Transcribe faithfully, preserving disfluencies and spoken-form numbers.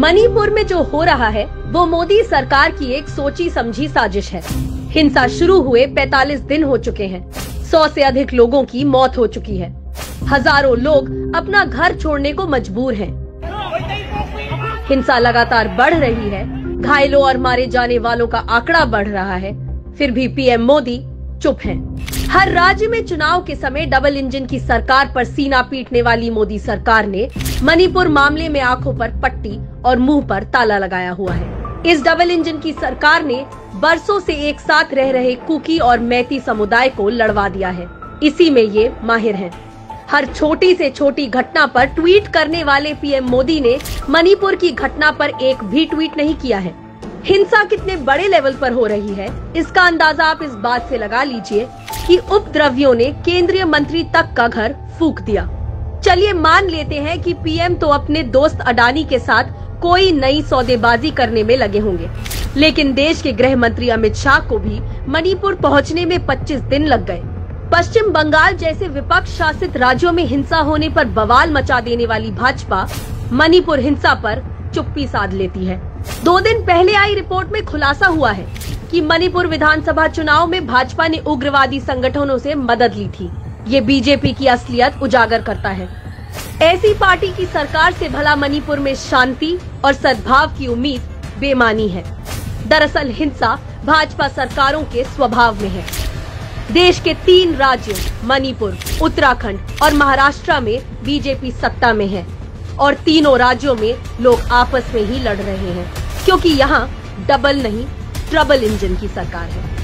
मणिपुर में जो हो रहा है वो मोदी सरकार की एक सोची समझी साजिश है। हिंसा शुरू हुए पैंतालीस दिन हो चुके हैं। सौ से अधिक लोगों की मौत हो चुकी है। हजारों लोग अपना घर छोड़ने को मजबूर हैं। हिंसा लगातार बढ़ रही है। घायलों और मारे जाने वालों का आंकड़ा बढ़ रहा है। फिर भी पीएम मोदी चुप हैं। हर राज्य में चुनाव के समय डबल इंजन की सरकार पर सीना पीटने वाली मोदी सरकार ने मणिपुर मामले में आंखों पर पट्टी और मुंह पर ताला लगाया हुआ है। इस डबल इंजन की सरकार ने बरसों से एक साथ रह रहे कुकी और मैथी समुदाय को लड़वा दिया है। इसी में ये माहिर हैं। हर छोटी से छोटी घटना पर ट्वीट करने वाले पीएम मोदी ने मणिपुर की घटना पर एक भी ट्वीट नहीं किया है। हिंसा कितने बड़े लेवल पर हो रही है इसका अंदाजा आप इस बात से लगा लीजिए कि उपद्रवियों ने केंद्रीय मंत्री तक का घर फूंक दिया। चलिए मान लेते हैं कि पीएम तो अपने दोस्त अडानी के साथ कोई नई सौदेबाजी करने में लगे होंगे, लेकिन देश के गृह मंत्री अमित शाह को भी मणिपुर पहुंचने में पच्चीस दिन लग गए। पश्चिम बंगाल जैसे विपक्ष शासित राज्यों में हिंसा होने पर बवाल मचा देने वाली भाजपा मणिपुर हिंसा पर चुप्पी साध लेती है। दो दिन पहले आई रिपोर्ट में खुलासा हुआ है कि मणिपुर विधानसभा चुनाव में भाजपा ने उग्रवादी संगठनों से मदद ली थी। ये बीजेपी की असलियत उजागर करता है। ऐसी पार्टी की सरकार से भला मणिपुर में शांति और सद्भाव की उम्मीद बेमानी है। दरअसल हिंसा भाजपा सरकारों के स्वभाव में है। देश के तीन राज्यों मणिपुर, उत्तराखंड और महाराष्ट्र में बीजेपी सत्ता में है और तीनों राज्यों में लोग आपस में ही लड़ रहे हैं, क्योंकि यहाँ डबल नहीं ट्रबल इंजन की सरकार है।